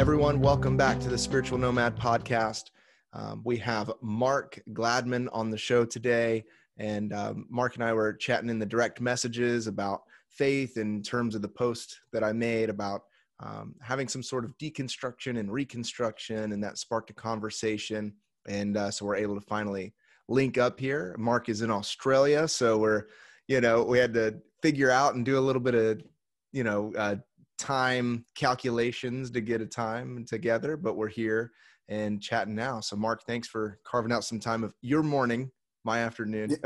Everyone, welcome back to the Spiritual Nomad Podcast. We have Mark Gladman on the show today, and Mark and I were chatting in the direct messages about faith in terms of the post that I made about having some sort of deconstruction and reconstruction, and that sparked a conversation, and so we're able to finally link up here. Mark is in Australia, so we're, we had to figure out and do a little bit of, time calculations to get a time together, but we're here and chatting now. So Mark, thanks for carving out some time of your morning, my afternoon,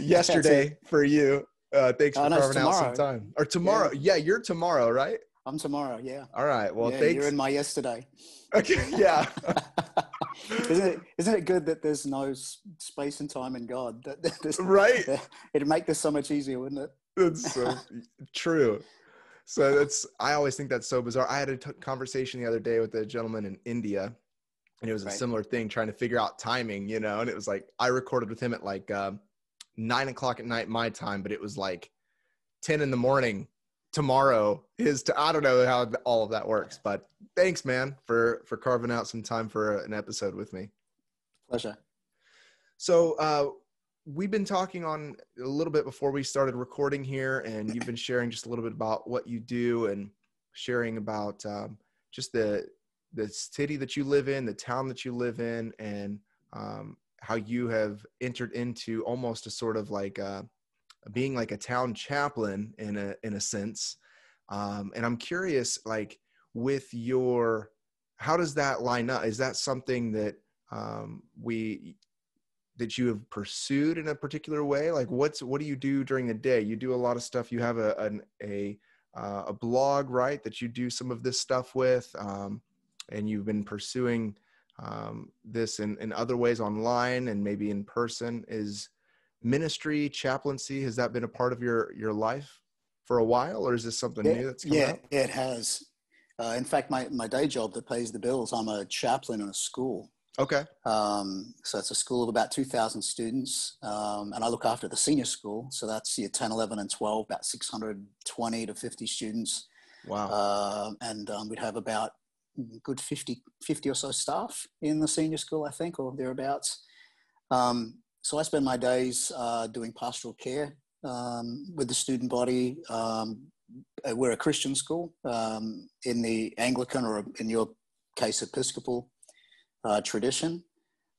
yesterday for you. Thanks for carving out some time. Or tomorrow. Yeah, you're tomorrow, right? I'm tomorrow, yeah. All right, well, thanks. You're in my yesterday. Okay, yeah. Isn't it good that there's no space and time in God? Right. It'd make this so much easier, wouldn't it? That's so true. So I always think that's so bizarre. I had a conversation the other day with a gentleman in India, and it was a similar thing, trying to figure out timing, and it was like, I recorded with him at like 9 o'clock at night, my time, but it was like 10 in the morning tomorrow I don't know how all of that works, but thanks, man, for carving out some time for an episode with me. Pleasure. So, we've been talking on a little bit before we started recording here, and you've been sharing just a little bit about what you do and sharing about just the city that you live in, the town that you live in, and how you have entered into almost a sort of like being like a town chaplain in a sense. And I'm curious, like with your, how does that line up? Is that something that that you have pursued in a particular way? Like what do you do during the day? You do a lot of stuff. You have a blog, right, that you do some of this stuff with, and you've been pursuing this in other ways online and maybe in person. Is ministry, chaplaincy, has that been a part of your life for a while, or is this something new that's come up? Yeah, it has. In fact, my day job that pays the bills, I'm a chaplain in a school. Okay. So it's a school of about 2,000 students, and I look after the senior school. So that's year 10, 11, and 12, about 620 to 50 students. Wow. And we'd have about a good 50 or so staff in the senior school, I think, or thereabouts. So I spend my days doing pastoral care with the student body. We're a Christian school in the Anglican, or in your case, Episcopal tradition.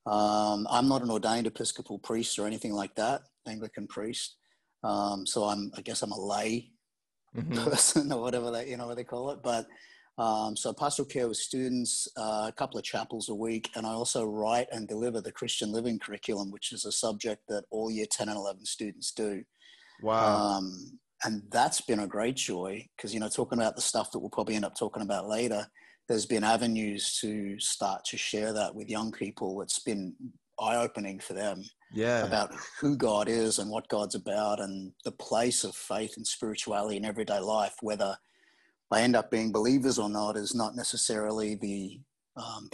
I'm not an ordained Episcopal priest or anything like that, Anglican priest. So I guess I'm a lay person, or whatever they call it. But so pastoral care with students, a couple of chapels a week, and I also write and deliver the Christian Living Curriculum, which is a subject that all year 10 and 11 students do. Wow. And that's been a great joy, because talking about the stuff that we'll probably end up talking about later, there's been avenues to start to share that with young people. It's been eye-opening for them about who God is and what God's about, and the place of faith and spirituality in everyday life. Whether they end up being believers or not is not necessarily the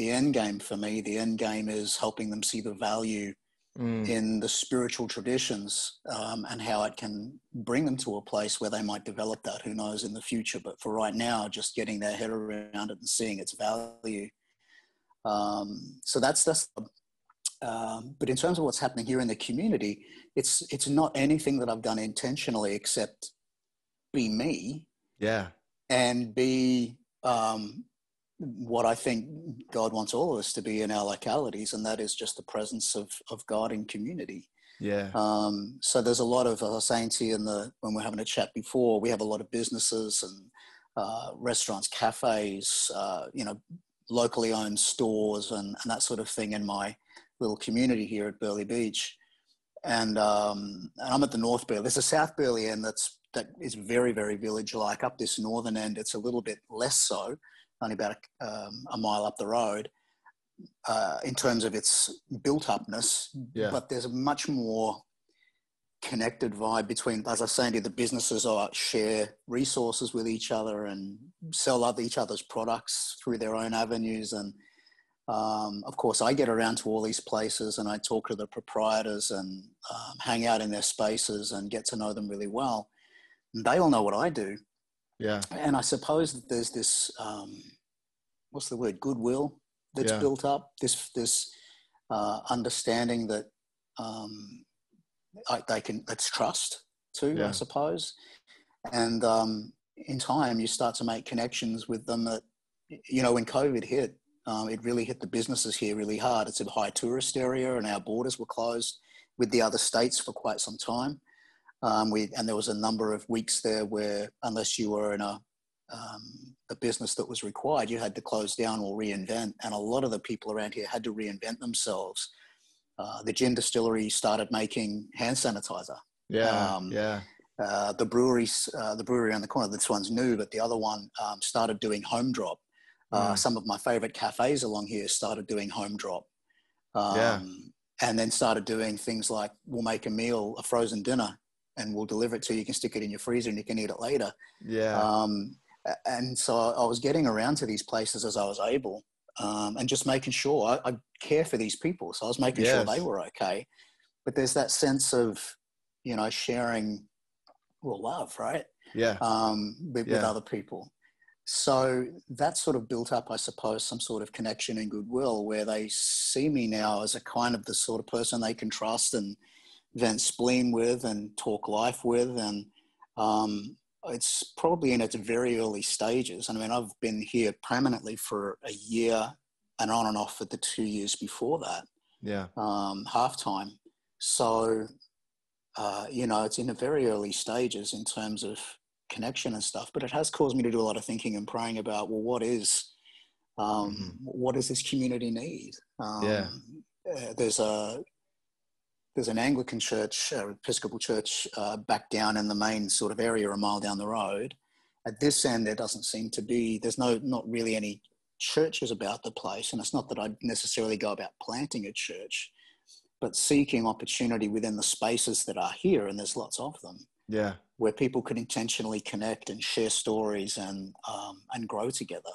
end game for me. The end game is helping them see the value in the spiritual traditions, and how it can bring them to a place where they might develop that, who knows, in the future. But for right now, just getting their head around it and seeing its value. So that's but in terms of what's happening here in the community, it's not anything that I've done intentionally, except be me. Yeah. And be what I think God wants all of us to be in our localities, and that is just the presence of God in community. Yeah. So there's a lot of, as I was saying to you when we're having a chat before, we have a lot of businesses and restaurants, cafes, locally owned stores and that sort of thing in my little community here at Burleigh Beach. And I'm at the North Burleigh. There's a South Burleigh end that is very, very village-like. Up this northern end, it's a little bit less so, only about a mile up the road, in terms of its built-upness. Yeah. But there's a much more connected vibe between, as I was saying to you, the businesses share resources with each other and sell each other's products through their own avenues. And of course, I get around to all these places and I talk to the proprietors and hang out in their spaces and get to know them really well. They all know what I do. Yeah. And I suppose that there's this what's the word, goodwill that's built up. This understanding that that's trust too, I suppose. And in time, you start to make connections with them that, you know, when COVID hit, it really hit the businesses here really hard. It's a high tourist area, and our borders were closed with the other states for quite some time. And there was a number of weeks there where, unless you were in a business that was required, you had to close down or reinvent. And a lot of the people around here had to reinvent themselves. The gin distillery started making hand sanitizer. The brewery around the corner, this one's new, but the other one started doing home drop. Some of my favorite cafes along here started doing home drop. And then started doing things like, we'll make a meal, a frozen dinner, and we'll deliver it to you. You can stick it in your freezer and you can eat it later. And so I was getting around to these places as I was able, and just making sure I care for these people. So I was making sure they were okay. But there's that sense of, you know, sharing, well, love, right? With other people. So that sort of built up, I suppose, some sort of connection and goodwill, where they see me now as a kind of the sort of person they can trust and vent spleen with and talk life with. And it's probably in its very early stages. I mean, I've been here permanently for a year and on and off for the 2 years before that. Half time. So, you know, it's in the very early stages in terms of connection and stuff, but it has caused me to do a lot of thinking and praying about, well, what does this community need? There's an Anglican church, Episcopal church, back down in the main sort of area, a mile down the road. At this end, there doesn't seem to be, not really any churches about the place. And it's not that I'd necessarily go about planting a church, but seeking opportunity within the spaces that are here. And there's lots of them. Yeah. Where people could intentionally connect and share stories and grow together.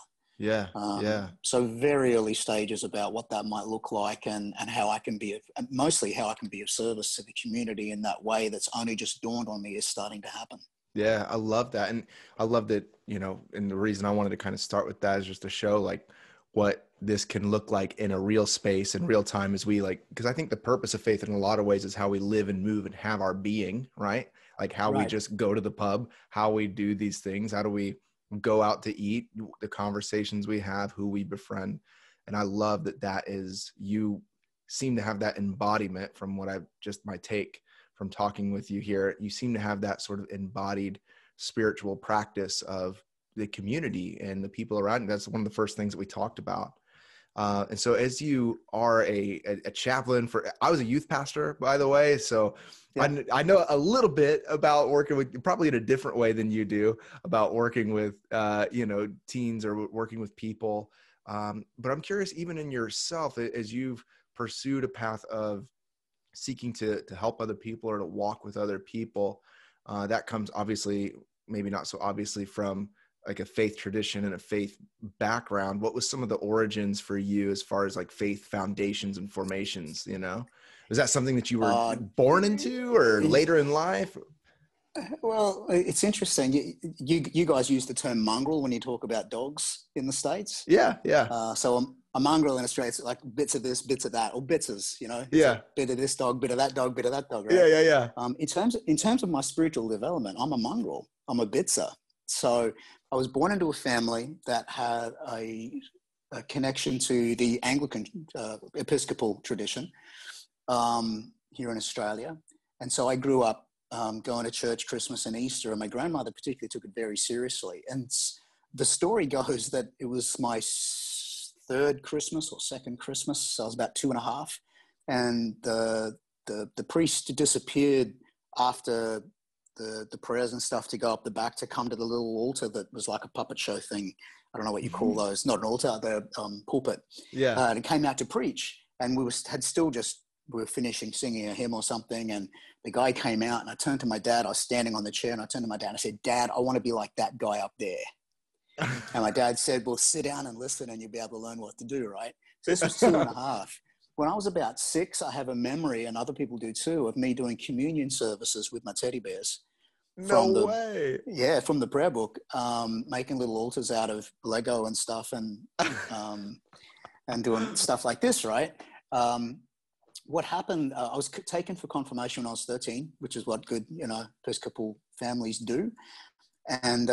So very early stages about what that might look like, and how I can be, mostly how I can be of service to the community in that way that's only just dawned on me is starting to happen. Yeah, I love that. And I love that, you know, and the reason I wanted to kind of start with that is just to show like what this can look like in a real space in real time as we like, because I think the purpose of faith in a lot of ways is how we live and move and have our being, right? Like how we just go to the pub, how we do these things, how do we go out to eat, the conversations we have, who we befriend. And I love that that is, you seem to have that embodiment from what I've just, my take from talking with you here, you seem to have that sort of embodied spiritual practice of the community and the people around you. That's one of the first things that we talked about. And so as you are a chaplain for, I was a youth pastor, by the way, so I know a little bit about working with, probably in a different way than you do, about working with, you know, teens or working with people. But I'm curious, even in yourself, as you've pursued a path of seeking to help other people or to walk with other people, that comes obviously, maybe not so obviously, from like a faith tradition and a faith background. What was some of the origins for you as far as like faith foundations and formations, you know? Was that something that you were born into or later in life? Well, it's interesting. You guys use the term mongrel when you talk about dogs in the States. So a mongrel in Australia, it's like bits of this, bits of that, or bitses, you know? It's like bit of this dog, bit of that dog, bit of that dog, right? In terms of my spiritual development, I'm a mongrel. I'm a bitser. So I was born into a family that had a connection to the Anglican Episcopal tradition here in Australia. And so I grew up going to church Christmas and Easter, and my grandmother particularly took it very seriously. And the story goes that it was my third Christmas or second Christmas, so I was about 2.5, and the priest disappeared after the prayers and stuff to go up the back to come to the little altar that was like a puppet show thing. I don't know what you call those. Not an altar, the pulpit. And it came out to preach, and we were finishing singing a hymn or something, and the guy came out, and I turned to my dad. I was standing on the chair, and I turned to my dad. And I said, "Dad, I want to be like that guy up there." And my dad said, "Well, sit down and listen, and you'll be able to learn what to do, right?" So this was 2.5. When I was about 6, I have a memory, and other people do too, of me doing communion services with my teddy bears. No way. Yeah, from the prayer book, making little altars out of Lego and stuff, and doing stuff like this, right? What happened, I was taken for confirmation when I was 13, which is what good, you know, Episcopal families do. And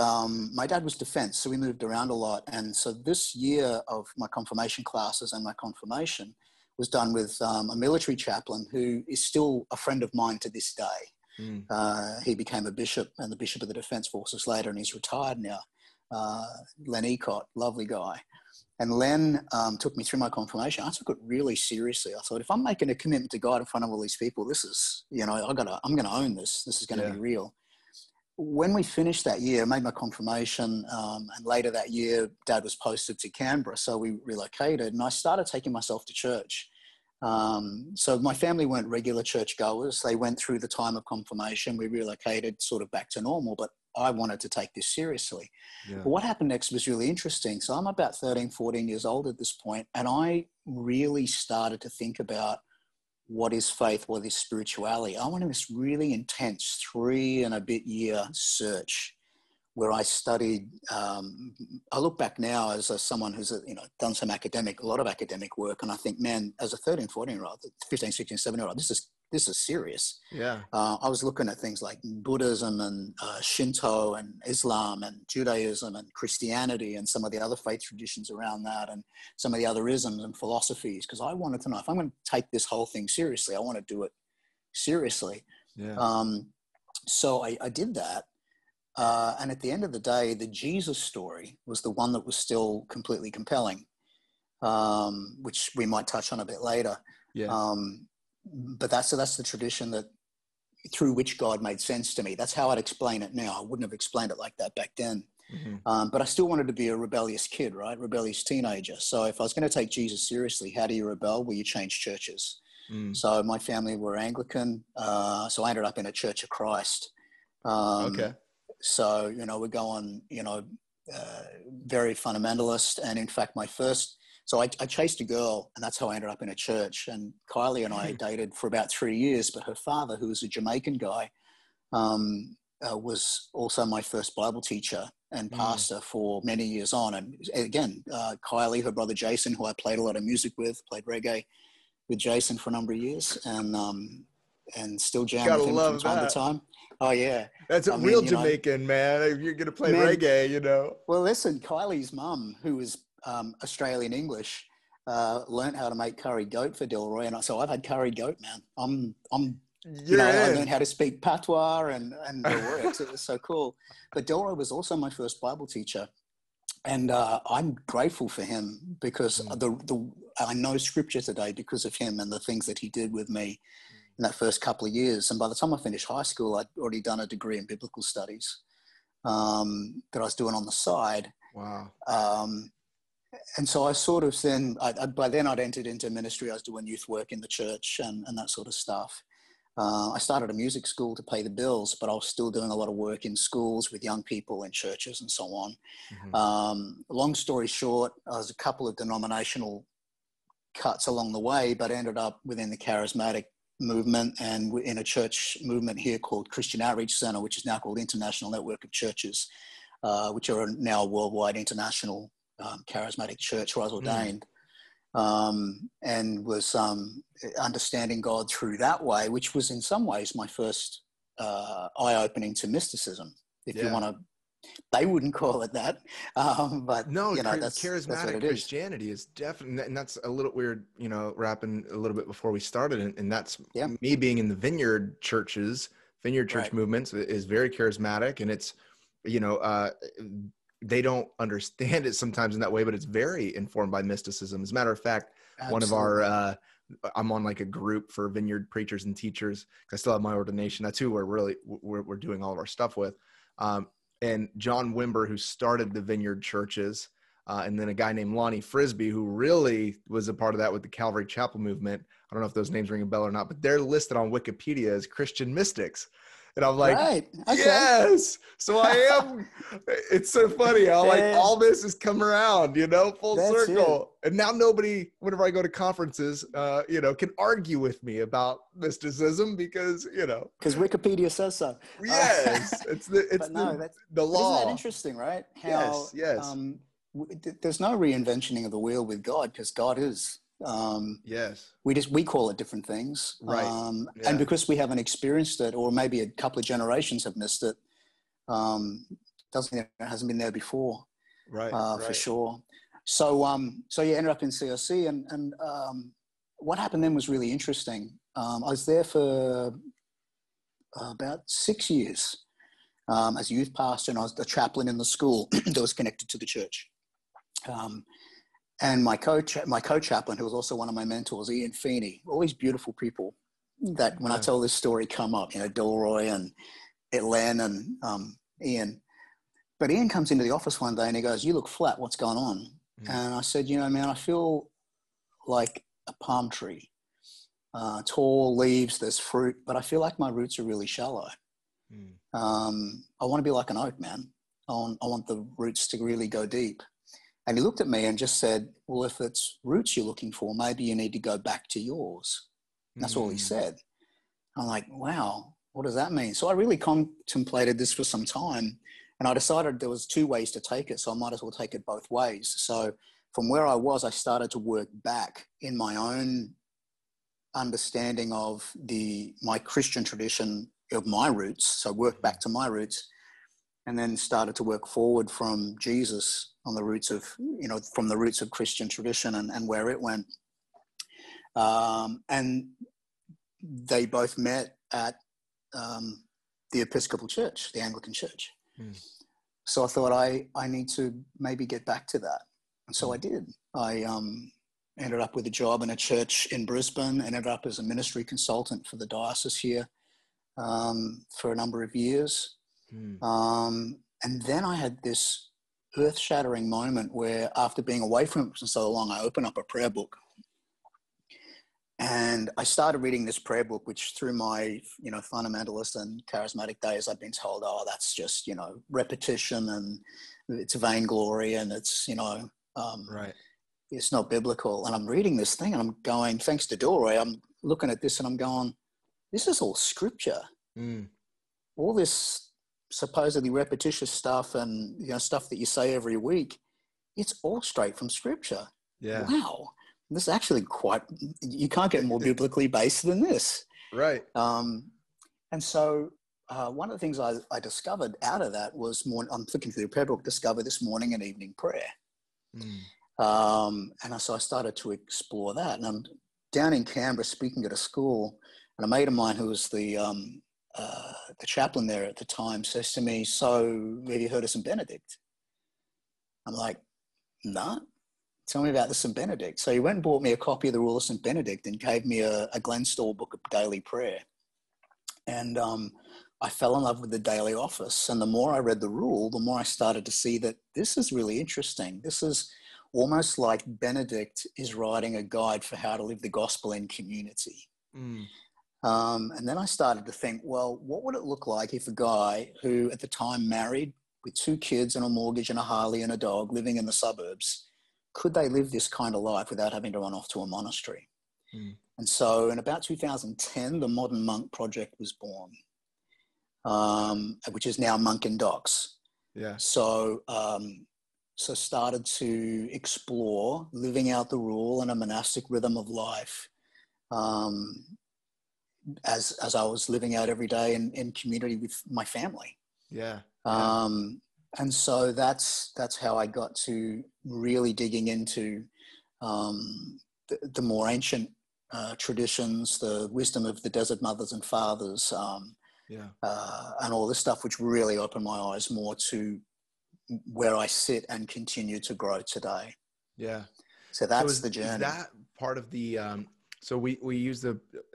my dad was defense, so we moved around a lot. And so this year of my confirmation classes and my confirmation was done with a military chaplain who is still a friend of mine to this day. Mm. He became a bishop and the bishop of the Defence Forces later, and he's retired now. Len Ecott, lovely guy. And Len took me through my confirmation. I took it really seriously. I thought, if I'm making a commitment to God in front of all these people, this is, you know, I'm going to own this. This is going to be real. When we finished that year, I made my confirmation, and later that year, Dad was posted to Canberra, so we relocated, and I started taking myself to church. So my family weren't regular church goers. They went through the time of confirmation. We relocated sort of back to normal, but I wanted to take this seriously. Yeah. But what happened next was really interesting. So I'm about 13, 14 years old at this point, and I really started to think about what is faith, what is spirituality. I went on this really intense 3.5-year search where I studied, I look back now as someone who's, you know, done some academic, a lot of academic work. And I think, man, as a 13, 14 year old, 15, 16, 17 year old, this is serious. Yeah. I was looking at things like Buddhism and Shinto and Islam and Judaism and Christianity and some of the other faith traditions around that and some of the other isms and philosophies. Cause I wanted to know if I'm going to take this whole thing seriously, I want to do it seriously. Yeah. So I did that. And at the end of the day, the Jesus story was the one that was still completely compelling, which we might touch on a bit later. Yeah. But that's the tradition that through which God made sense to me. That's how I'd explain it now. I wouldn't have explained it like that back then. Mm-hmm. But I still wanted to be a rebellious kid, right? Rebellious teenager. So if I was going to take Jesus seriously, how do you rebel? Well, you change churches. Mm. So my family were Anglican. So I ended up in a Church of Christ. Okay. So, you know, we're going, you know, very fundamentalist. And in fact, my first, so I chased a girl and that's how I ended up in a church. And Kylie and I dated for about 3 years, but her father, who was a Jamaican guy, was also my first Bible teacher and pastor for many years on. And again, Kylie, her brother Jason, who I played a lot of music with, played reggae with Jason for a number of years and still jam with him from time to time. Oh yeah. That's a real Jamaican, man. If you're going to play reggae, you know. Well, listen, Kylie's mum, who was Australian English, learned how to make curry goat for Delroy. And so I've had curry goat, man. I learned how to speak patois and the works. It was so cool. But Delroy was also my first Bible teacher. And I'm grateful for him because I know scripture today because of him and the things that he did with me. In that first couple of years. And by the time I finished high school, I'd already done a degree in biblical studies that I was doing on the side. Wow. And so I sort of then, by then I'd entered into ministry. I was doing youth work in the church and that sort of stuff. I started a music school to pay the bills, but I was still doing a lot of work in schools with young people and churches and so on. Mm-hmm. Long story short, I was a couple of denominational cuts along the way, but ended up within the charismatic movement and in a church movement here called Christian Outreach Center, which is now called International Network of Churches, which are now a worldwide international charismatic church where I was ordained and was understanding God through that way, which was in some ways my first eye-opening to mysticism, if you want to. They wouldn't call it that, but no, you know, charismatic Christianity is definitely, and that's a little weird, you know, wrapping a little bit before we started, and that's me being in the Vineyard churches, Vineyard church movements is very charismatic, and it's, you know, they don't understand it sometimes in that way, but it's very informed by mysticism. As a matter of fact, one of our I'm on like a group for Vineyard preachers and teachers. I still have my ordination. That's who we're doing all of our stuff with. And John Wimber, who started the Vineyard churches, and then a guy named Lonnie Frisbee, who really was a part of that with the Calvary Chapel movement. I don't know if those names ring a bell or not, but they're listed on Wikipedia as Christian mystics. And I'm like, right. Okay. Yes. So I am. It's so funny. I'm like, all this has come around, you know, full circle. It. And now nobody, whenever I go to conferences, you know, can argue with me about mysticism because, you know. Because Wikipedia says so. Yes. It's the law. Isn't that interesting, right? How, yes. There's no reinventioning of the wheel with God because God is. We call it different things, right? And because we haven't experienced it, or maybe a couple of generations have missed it, hasn't been there before, right. For sure. So you ended up in CRC, and what happened then was really interesting. I was there for about 6 years as a youth pastor, and I was the chaplain in the school that was connected to the church. And my co-chaplain, who was also one of my mentors, Ian Feeney, all these beautiful people that when I tell this story come up, you know, Delroy and Len and Ian. But Ian comes into the office one day and he goes, "You look flat, what's going on?" Mm-hmm. And I said, "You know, man, I feel like a palm tree, tall leaves, there's fruit, but I feel like my roots are really shallow. Mm-hmm. I want to be like an oak, man. I want the roots to really go deep." And he looked at me and just said, "Well, if it's roots you're looking for, maybe you need to go back to yours." That's all he said. I'm like, wow, what does that mean? So I really contemplated this for some time, and I decided there was two ways to take it. So I might as well take it both ways. So from where I was, I started to work back in my own understanding of my Christian tradition of my roots. So work back to my roots, and then started to work forward from Jesus on the roots of, you know, from the roots of Christian tradition and where it went. And they both met at the Episcopal Church, the Anglican Church. Mm. So I thought I need to maybe get back to that. And so I did. I ended up with a job in a church in Brisbane, ended up as a ministry consultant for the diocese here for a number of years. Mm. And then I had this earth-shattering moment where, after being away from it for so long, I opened up a prayer book, and I started reading this prayer book, which through my, you know, fundamentalist and charismatic days, I've been told, "Oh, that's just, you know, repetition and it's vainglory and it's, you know, it's not biblical." And I'm reading this thing and I'm going, thanks to Delroy, I'm looking at this and I'm going, this is all scripture. Mm. All this supposedly repetitious stuff and, you know, stuff that you say every week, it's all straight from scripture. Yeah. Wow. This is actually quite, you can't get more biblically based than this. Right. And so one of the things I discovered out of that was more, I'm flicking through the prayer book, discover this morning and evening prayer. Mm. So I started to explore that, and I'm down in Canberra speaking at a school, and a mate of mine who was the chaplain there at the time says to me, "So have you heard of St. Benedict?" I'm like, "No, tell me about the St. Benedict." So he went and bought me a copy of the Rule of St. Benedict and gave me a Glenstall book of daily prayer. And I fell in love with the daily office. And the more I read the rule, the more I started to see that this is really interesting. This is almost like Benedict is writing a guide for how to live the gospel in community. Mm. And then I started to think, well, what would it look like if a guy who at the time married with 2 kids and a mortgage and a Harley and a dog living in the suburbs, could they live this kind of life without having to run off to a monastery? Mm. And so in about 2010, the Modern Monk Project was born, which is now Monk in Docs. Yeah. So started to explore living out the rule and a monastic rhythm of life, as I was living out every day in community with my family. Yeah. And so that's how I got to really digging into the more ancient traditions, the wisdom of the desert mothers and fathers, and all this stuff, which really opened my eyes more to where I sit and continue to grow today. Yeah. So that's the journey. Is that part of the... So we use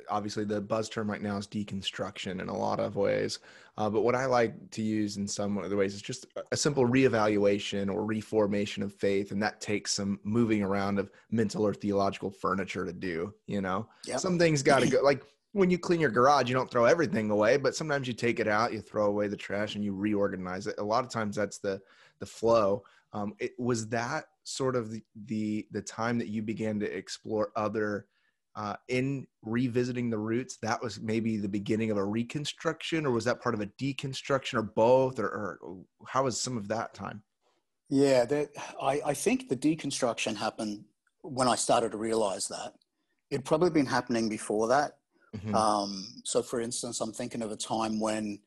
obviously the buzz term right now is deconstruction in a lot of ways. But what I like to use in some other ways is just a simple reevaluation or reformation of faith. And that takes some moving around of mental or theological furniture to do, you know. Yep. Some things got to go, like when you clean your garage, you don't throw everything away, but sometimes you take it out, you throw away the trash, and you reorganize it. A lot of times that's the flow. It was that sort of the time that you began to explore other, in revisiting the roots, that was maybe the beginning of a reconstruction, or was that part of a deconstruction, or both, or how was some of that time? Yeah, I think the deconstruction happened when I started to realize that. It'd probably been happening before that. Mm-hmm. So for instance, I'm thinking of a time when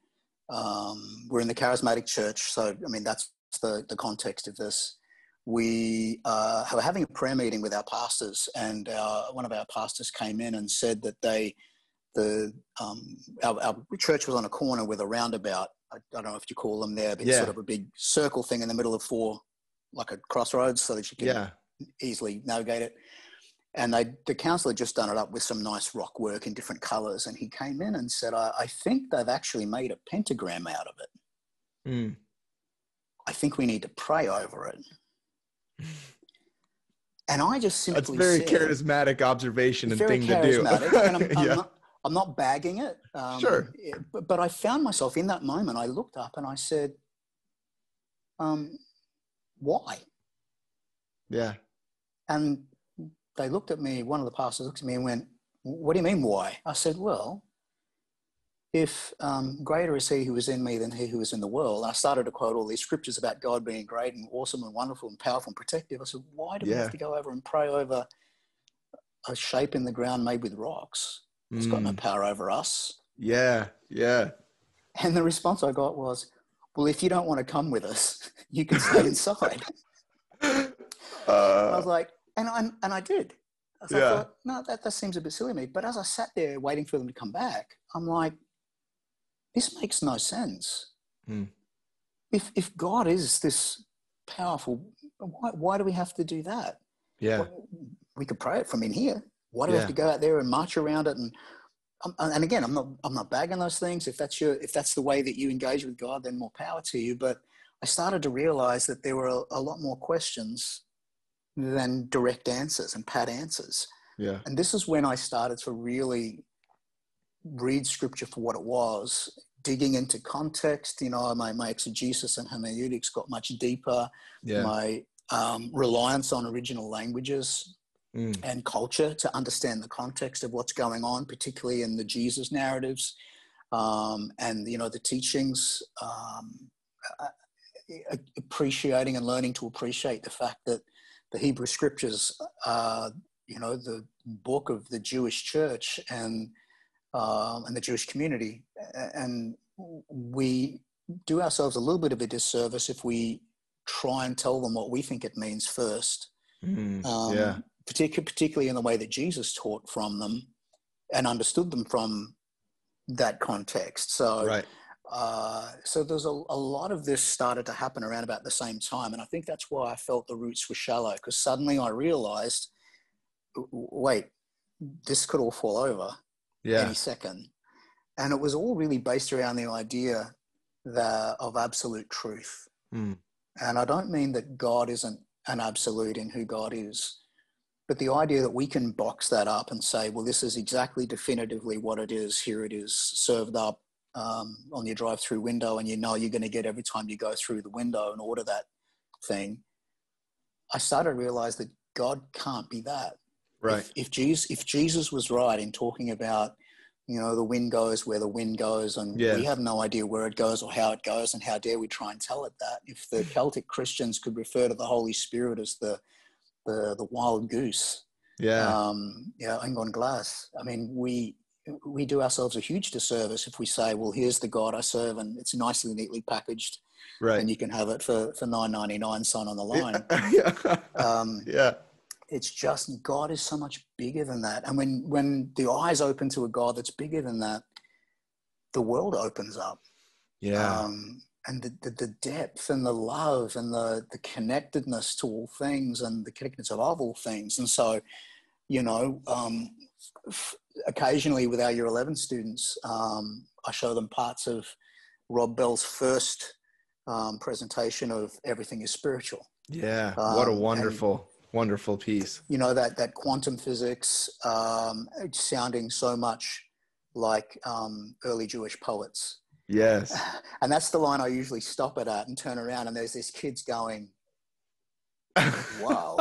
we're in the charismatic church. So, I mean, that's the context of this. We were having a prayer meeting with our pastors, and one of our pastors came in and said that our church was on a corner with a roundabout. I don't know if you call them there, but yeah. It's sort of a big circle thing in the middle of four, like a crossroads, so that you can easily navigate it. And the council had just done it up with some nice rock work in different colours. And he came in and said, I think they've actually made a pentagram out of it. Mm. I think we need to pray over it. And I just simply said... That's a very charismatic observation and thing to do. And I'm not bagging it. Sure. But I found myself in that moment, I looked up and I said, why? Yeah. And... they looked at me, one of the pastors looked at me and went, what do you mean, why? I said, well, if greater is he who is in me than he who is in the world, and I started to quote all these scriptures about God being great and awesome and wonderful and powerful and protective. I said, why do we have to go over and pray over a shape in the ground made with rocks? It's got no power over us. Yeah, yeah. And the response I got was, well, if you don't want to come with us, you can stay inside. I was like, And I did. So yeah. I thought, no, that seems a bit silly to me. But as I sat there waiting for them to come back, I'm like, this makes no sense. Mm. If God is this powerful, why do we have to do that? Yeah. We could pray it from in here. Why do we have to go out there and march around it? And again, I'm not bagging those things. If that's the way that you engage with God, then more power to you. But I started to realize that there were a lot more questions than direct answers and pat answers. Yeah. And this is when I started to really read scripture for what it was, digging into context. You know, my exegesis and hermeneutics got much deeper. Yeah. My reliance on original languages and culture to understand the context of what's going on, particularly in the Jesus narratives and, you know, the teachings, appreciating and learning to appreciate the fact that the Hebrew scriptures are, you know, the book of the Jewish church and the Jewish community. And we do ourselves a little bit of a disservice if we try and tell them what we think it means first, particularly in the way that Jesus taught from them and understood them from that context. So, right. So there's a lot of this started to happen around about the same time. And I think that's why I felt the roots were shallow, because suddenly I realized, wait, this could all fall over any second. And it was all really based around the idea of absolute truth. Mm. And I don't mean that God isn't an absolute in who God is, but the idea that we can box that up and say, well, this is exactly definitively what it is. Here it is served up on your drive-through window, and you know you're going to get every time you go through the window and order that thing. I started to realize that God can't be that. Right. If Jesus was right in talking about, you know, the wind goes where the wind goes, and we have no idea where it goes or how it goes, and how dare we try and tell it that. If the Celtic Christians could refer to the Holy Spirit as the wild goose, on glass. I mean, we do ourselves a huge disservice if we say, well, here's the God I serve and it's nicely, neatly packaged. Right. And you can have it for $9.99 sign on the line. It's just, God is so much bigger than that. And when the eyes open to a God that's bigger than that, the world opens up. Yeah. And the depth and the love and the connectedness to all things and the connectedness of all things. And so, you know, occasionally with our year 11 students, I show them parts of Rob Bell's first presentation of Everything is Spiritual. Yeah. What a wonderful piece. You know, that quantum physics sounding so much like early Jewish poets. Yes. And that's the line I usually stop it at and turn around, and there's these kids going, wow.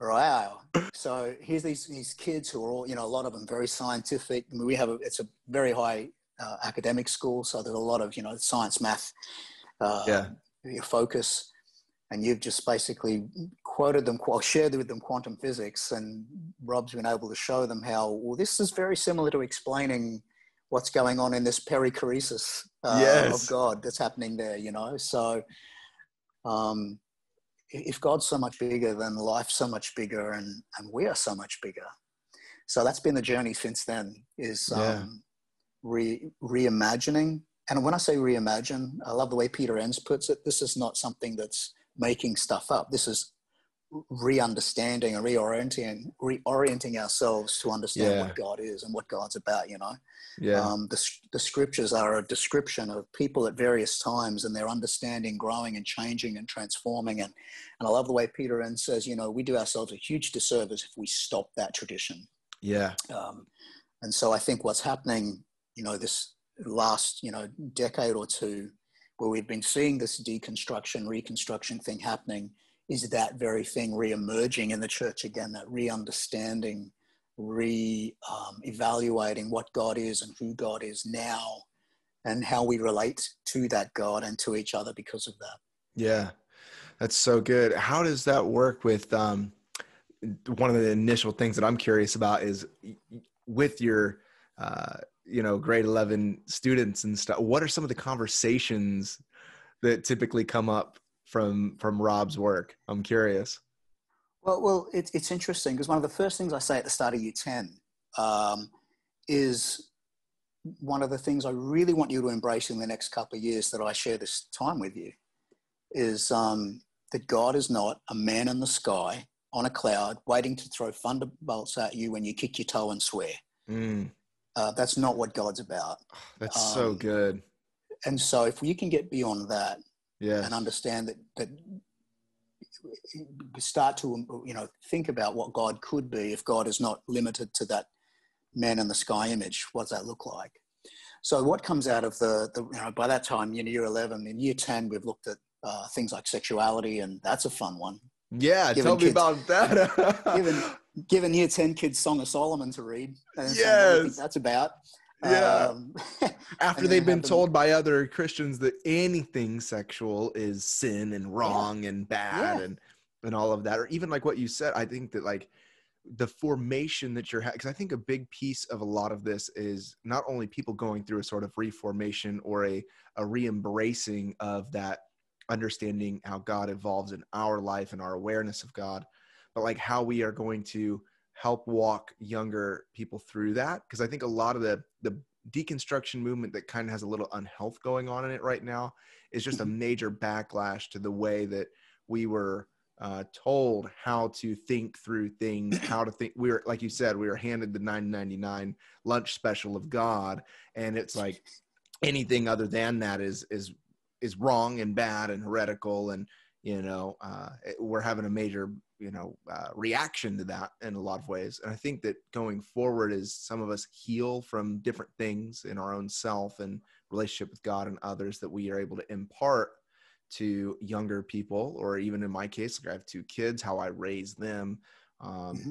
Wow. So here's these kids who are all, you know, a lot of them very scientific. I mean, we have it's a very high academic school, so there's a lot of, you know, science, math, focus. And you've just basically quoted them, shared with them quantum physics, and Rob's been able to show them how, well, this is very similar to explaining what's going on in this perichoresis of God that's happening there, you know? So if God's so much bigger, then life's so much bigger, and we are so much bigger. So that's been the journey since then, is reimagining. And when I say reimagine, I love the way Peter Enns puts it. This is not something that's making stuff up. This is re-understanding and reorienting ourselves to understand what God is and what God's about, you know. The scriptures are a description of people at various times and their understanding, growing and changing and transforming. And I love the way Peter Enns says, you know, we do ourselves a huge disservice if we stop that tradition. Yeah. And so I think what's happening, you know, this last, you know, decade or two, where we've been seeing this deconstruction, reconstruction thing happening, is that very thing re-emerging in the church again, that re-understanding, re-evaluating what God is and who God is now and how we relate to that God and to each other because of that. Yeah, that's so good. How does that work with one of the initial things that I'm curious about is with your you know, grade 11 students and stuff, what are some of the conversations that typically come up from Rob's work? I'm curious. Well, it's interesting because one of the first things I say at the start of year 10 is one of the things I really want you to embrace in the next couple of years that I share this time with you is that God is not a man in the sky on a cloud waiting to throw thunderbolts at you when you kick your toe and swear. That's not what God's about. That's so good. And so if we can get beyond that and understand that start to, you know, think about what God could be if God is not limited to that man in the sky image, what does that look like? So what comes out of the you know, by that time, you know, year 11, in year 10, we've looked at things like sexuality, and that's a fun one. Yeah, tell me about that. Given year 10 kids Song of Solomon to read. And yes. That's about. After they've been told by other Christians that anything sexual is sin and wrong and bad and all of that. Or even like what you said, I think that like the formation that you're having, because I think a big piece of a lot of this is not only people going through a sort of reformation or a re-embracing of that understanding how God evolves in our life and our awareness of God, but like how we are going to help walk younger people through that. Because I think a lot of the deconstruction movement that kind of has a little unhealth going on in it right now is just a major backlash to the way that we were told how to think through things, how to think. We were, like you said, we were handed the $9.99 lunch special of God. And it's like anything other than that is wrong and bad and heretical. And, you know, we're having a major reaction to that in a lot of ways. And I think that going forward is some of us heal from different things in our own self and relationship with God and others that we are able to impart to younger people, or even in my case, like I have two kids, how I raise them,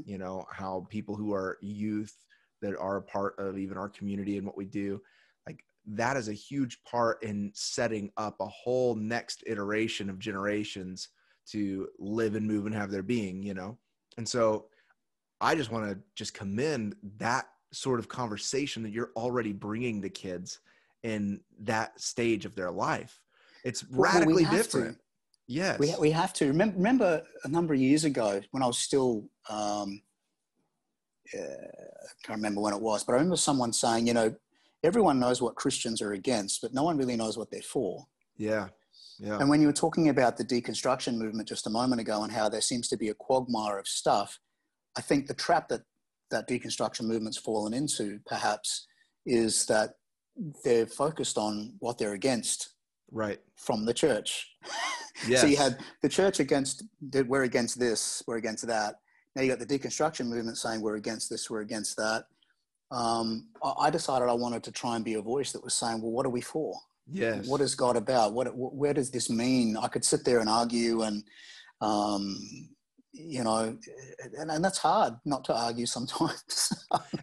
you know, how people who are youth that are a part of even our community and what we do, like that is a huge part in setting up a whole next iteration of generations to live and move and have their being, you know? And so I just want to just commend that sort of conversation that you're already bringing to kids in that stage of their life. It's radically different. Yes. We have to remember a number of years ago when I was still, I can't remember when it was, but I remember someone saying, you know, everyone knows what Christians are against, but no one really knows what they're for. Yeah. Yeah. And when you were talking about the deconstruction movement just a moment ago and how there seems to be a quagmire of stuff, I think the trap that deconstruction movement's fallen into perhaps is that they're focused on what they're against from the church. Yes. So you had the church against, we're against this, we're against that. Now you got the deconstruction movement saying we're against this, we're against that. I decided I wanted to try and be a voice that was saying, well, what are we for? Yes. What is God about? Where does this mean? I could sit there and argue and, you know, and that's hard not to argue sometimes.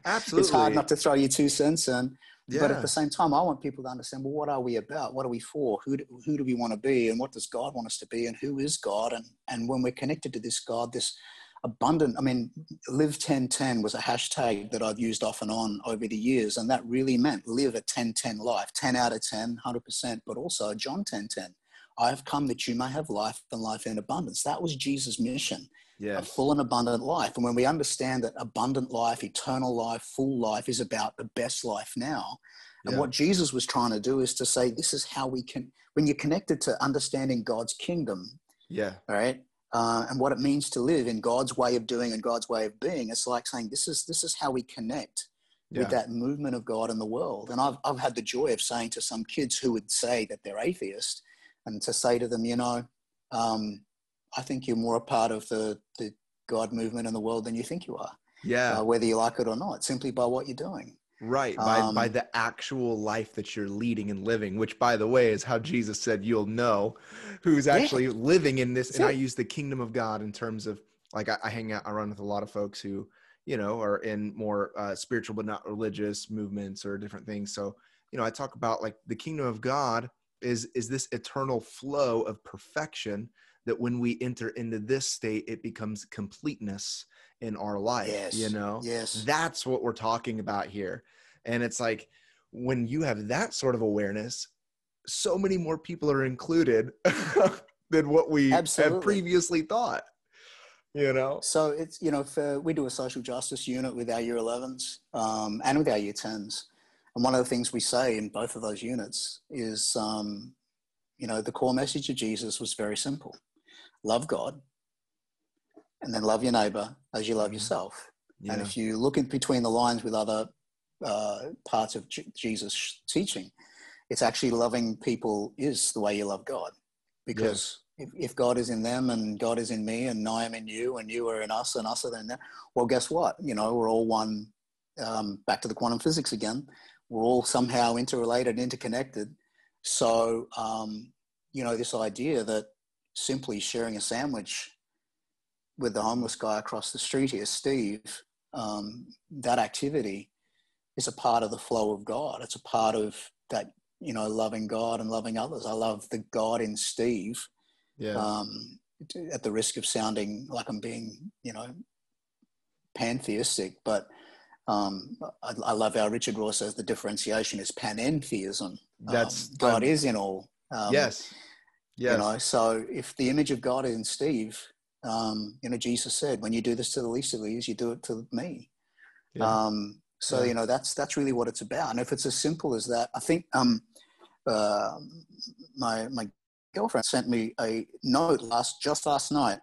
Absolutely. It's hard not to throw your 2 cents in. Yeah. But at the same time, I want people to understand, well, what are we about? What are we for? Who do we want to be? And what does God want us to be? And who is God? And when we're connected to this God, this abundant, I mean, live 1010 was a hashtag that I've used off and on over the years. And that really meant live a 1010 life, 10 out of 10, 100%, but also John 10:10. I have come that you may have life and life in abundance. That was Jesus' mission, yes. A full and abundant life. And when we understand that abundant life, eternal life, full life is about the best life now. And yeah. What Jesus was trying to do is to say, this is how we can, when you're connected to understanding God's kingdom, yeah, all right, and what it means to live in God's way of doing and God's way of being, it's like saying, this is how we connect yeah. with that movement of God in the world. And I've had the joy of saying to some kids who would say that they're atheists, and to say to them, you know, I think you're more a part of the God movement in the world than you think you are. Yeah. Whether you like it or not, simply by what you're doing. Right. By the actual life that you're leading and living, which, by the way, is how Jesus said, you'll know who's actually yeah. living in this. That's and it. I use the kingdom of God in terms of, like, I hang out, I run with a lot of folks who, you know, are in more spiritual but not religious movements or different things. So, you know, I talk about, like, the kingdom of God is this eternal flow of perfection that when we enter into this state, it becomes completeness in our life, yes. you know, yes. That's what we're talking about here. And it's like, when you have that sort of awareness, so many more people are included than what we Absolutely. Have previously thought, you know? So it's, you know, we do a social justice unit with our year 11s and with our year 10s. And one of the things we say in both of those units is, you know, the core message of Jesus was very simple. Love God and then love your neighbor as you love yourself. Yeah. And if you look in between the lines with other parts of Jesus' teaching, it's actually loving people is the way you love God. Because yes. if God is in them and God is in me and I am in you and you are in us and us are in them, well, guess what? You know, we're all one. Back to the quantum physics again. We're all somehow interrelated, interconnected. So, you know, this idea that simply sharing a sandwich with the homeless guy across the street here, Steve, that activity is a part of the flow of God. It's a part of that, you know, loving God and loving others. I love the God in Steve, yeah. At the risk of sounding like I'm being, you know, pantheistic, but I love how Richard Rohr says the differentiation is panentheism. That's God is in all. Yes. Yes. You know, so if the image of God is in Steve, you know, Jesus said, when you do this to the least of these, you do it to me. Yeah. So, yeah. you know, that's really what it's about. And if it's as simple as that, I think my girlfriend sent me a note just last night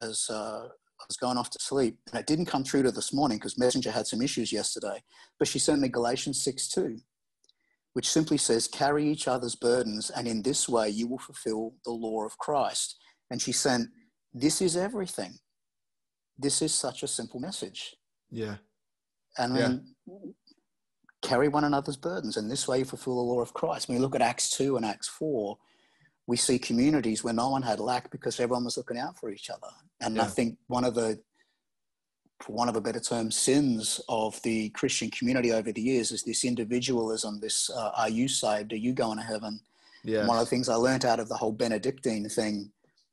as I was going off to sleep, and it didn't come through to this morning because Messenger had some issues yesterday, but she sent me Galatians 6:2, which simply says, carry each other's burdens, and in this way you will fulfill the law of Christ. And she sent, this is everything. This is such a simple message. Yeah. And then carry one another's burdens, and this way you fulfill the law of Christ. When we look at Acts 2 and Acts 4, we see communities where no one had lack because everyone was looking out for each other. And I think one of the, for want of a better term, sins of the Christian community over the years is this individualism, this, are you saved? Are you going to heaven? Yes. And one of the things I learned out of the whole Benedictine thing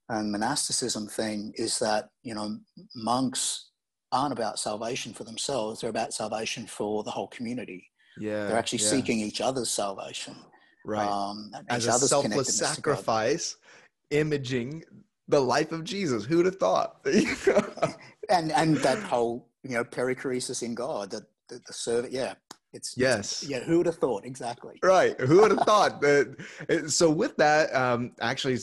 and monasticism thing is that, you know, monks aren't about salvation for themselves. They're about salvation for the whole community. Yeah. They're actually seeking each other's salvation. Right. As a selfless sacrifice, imaging the life of Jesus. Who'd have thought? and that whole, you know, perichoresis in God, that the servant, yeah. It's, yes. It's, yeah. Who would have thought? Exactly. Right. Who would have thought that? So with that, actually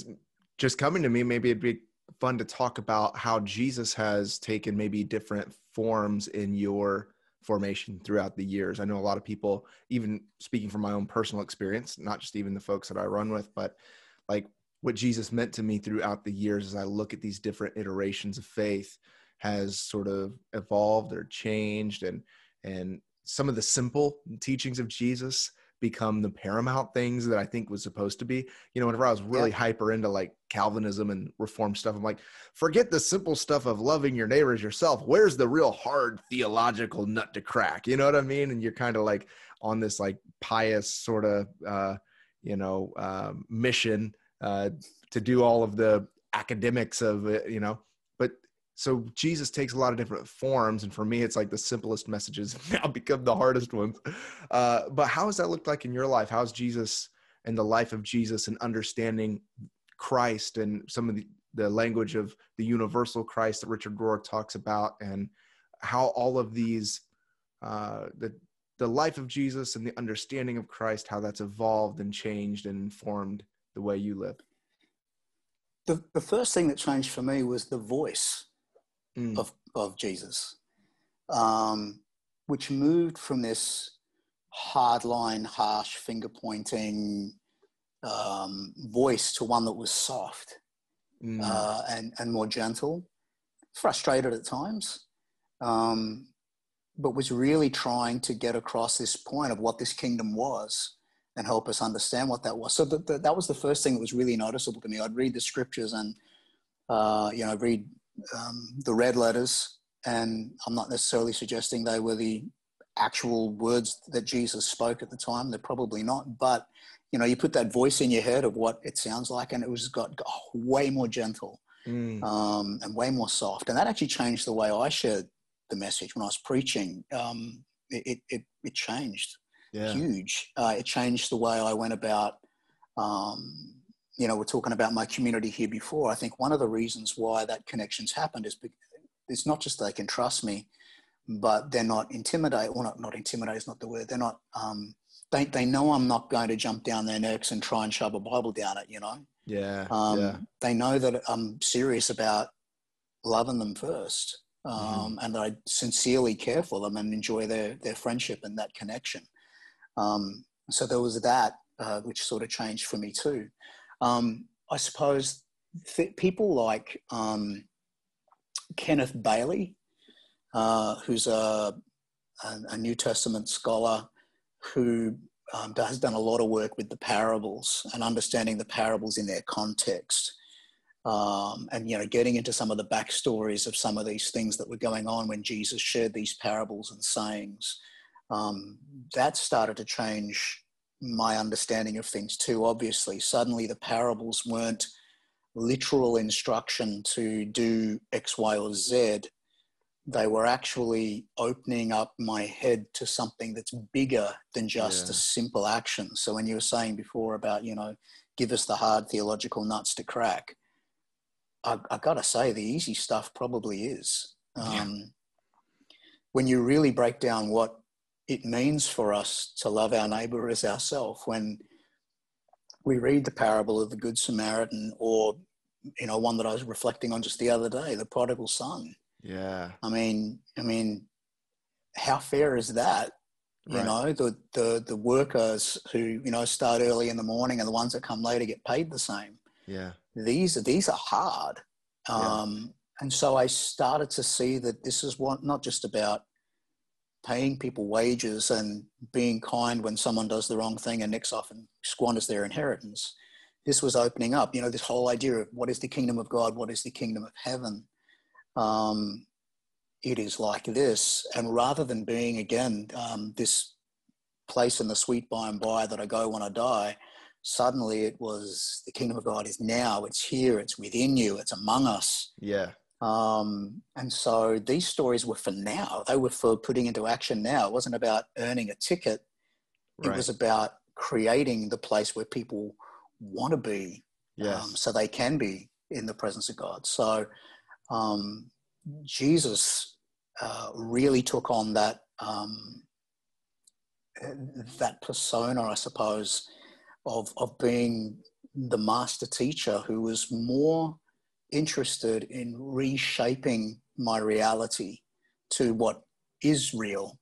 just coming to me, maybe it'd be fun to talk about how Jesus has taken maybe different forms in your formation throughout the years. I know a lot of people, even speaking from my own personal experience, not just even the folks that I run with, but like what Jesus meant to me throughout the years as I look at these different iterations of faith has sort of evolved or changed and some of the simple teachings of Jesus become the paramount things that I think was supposed to be. You know, whenever I was really hyper into like Calvinism and reform stuff, I'm like, forget the simple stuff of loving your neighbor as yourself. Where's the real hard theological nut to crack? You know what I mean? And you're kind of like on this like pious sort of, mission to do all of the academics of it, you know. But so Jesus takes a lot of different forms. And for me, it's like the simplest messages now become the hardest ones. But how has that looked like in your life? How's Jesus and the life of Jesus and understanding Christ and some of the language of the universal Christ that Richard Rohr talks about, and how all of these, the life of Jesus and the understanding of Christ, how that's evolved and changed and informed the way you live? The first thing that changed for me was the voice of Jesus, which moved from this hardline, harsh, finger-pointing voice to one that was soft and more gentle, frustrated at times, but was really trying to get across this point of what this kingdom was and help us understand what that was. So that was the first thing that was really noticeable to me. I'd read the scriptures and, read the red letters, and I'm not necessarily suggesting they were the actual words that Jesus spoke at the time. They're probably not, but you know, you put that voice in your head of what it sounds like, and it was got way more gentle and way more soft. And that actually changed the way I shared the message when I was preaching. It changed huge. It changed the way I went about, you know, we're talking about my community here before. I think one of the reasons why that connection's happened is it's not just they can trust me, but they're not intimidated. Well, not intimidated is not the word. They're not, they know I'm not going to jump down their necks and try and shove a Bible down it, you know? Yeah. They know that I'm serious about loving them first and that I sincerely care for them and enjoy their friendship and that connection. So there was that, which sort of changed for me too. I suppose people like Kenneth Bailey, who's a New Testament scholar who has done a lot of work with the parables and understanding the parables in their context, and you know, getting into some of the backstories of some of these things that were going on when Jesus shared these parables and sayings. That started to change my understanding of things too, obviously. Suddenly the parables weren't literal instruction to do X, Y, or Z. They were actually opening up my head to something that's bigger than just a simple action. So when you were saying before about, you know, give us the hard theological nuts to crack, I got to say the easy stuff probably is. When you really break down what it means for us to love our neighbor as ourselves, when we read the parable of the Good Samaritan, or, you know, one that I was reflecting on just the other day, the prodigal son. Yeah. I mean, how fair is that? You know, the workers who, you know, start early in the morning and the ones that come later get paid the same. Yeah. These are hard. And so I started to see that this is what, not just about paying people wages and being kind when someone does the wrong thing and nicks off and squanders their inheritance. This was opening up, you know, this whole idea of what is the kingdom of God? What is the kingdom of heaven? It is like this. And rather than being, again, this place in the sweet by and by that I go when I die, suddenly it was the kingdom of God is now, it's here, it's within you, it's among us. Yeah. And so these stories were for now. They were for putting into action now. It wasn't about earning a ticket. It was about creating the place where people want to be, so they can be in the presence of God. So Jesus really took on that that persona, I suppose, of being the master teacher who was more interested in reshaping my reality to what is real,